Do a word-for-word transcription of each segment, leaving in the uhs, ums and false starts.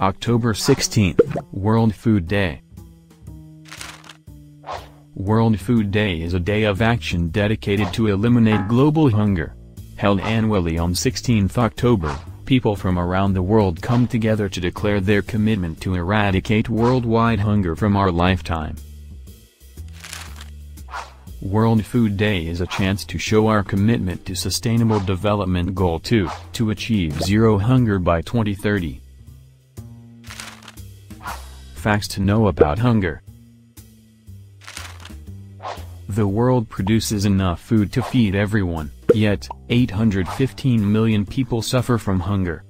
October sixteenth, World Food Day. World Food Day is a day of action dedicated to eliminate global hunger. Held annually on the sixteenth of October, people from around the world come together to declare their commitment to eradicate worldwide hunger from our lifetime. World Food Day is a chance to show our commitment to Sustainable Development Goal two, to achieve zero hunger by twenty thirty. Facts to know about hunger. The world produces enough food to feed everyone, yet eight hundred fifteen million people suffer from hunger.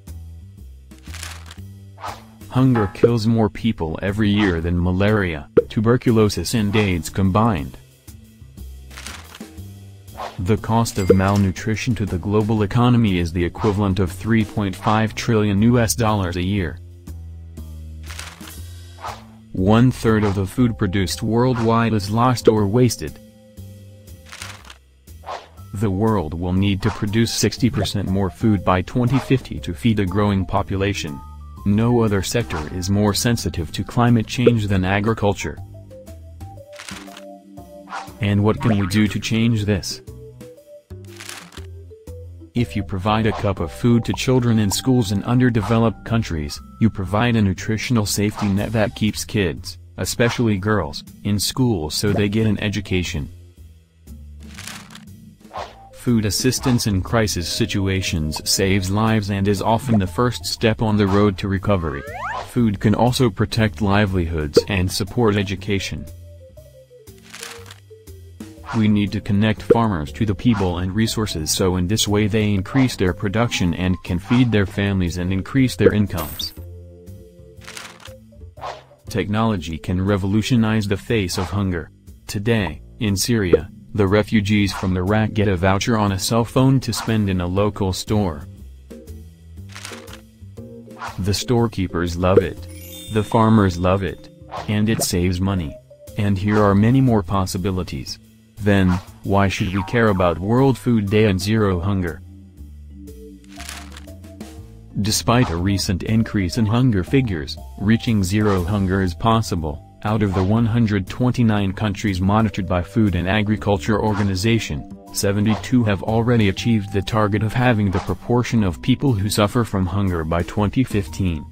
Hunger kills more people every year than malaria, tuberculosis and AIDS combined. The cost of malnutrition to the global economy is the equivalent of three point five trillion U S dollars a year. One-third of the food produced worldwide is lost or wasted. The world will need to produce sixty percent more food by twenty fifty to feed a growing population. No other sector is more sensitive to climate change than agriculture. And what can we do to change this? If you provide a cup of food to children in schools in underdeveloped countries, you provide a nutritional safety net that keeps kids, especially girls, in school so they get an education. Food assistance in crisis situations saves lives and is often the first step on the road to recovery. Food can also protect livelihoods and support education. We need to connect farmers to the people and resources so in this way they increase their production and can feed their families and increase their incomes. Technology can revolutionize the face of hunger. Today, in Syria, the refugees from Iraq get a voucher on a cell phone to spend in a local store. The storekeepers love it. The farmers love it. And it saves money. And here are many more possibilities. Then, why should we care about World Food Day and zero hunger? Despite a recent increase in hunger figures, reaching zero hunger is possible, out of the one hundred twenty-nine countries monitored by Food and Agriculture Organization, seventy-two have already achieved the target of having the proportion of people who suffer from hunger by twenty fifteen.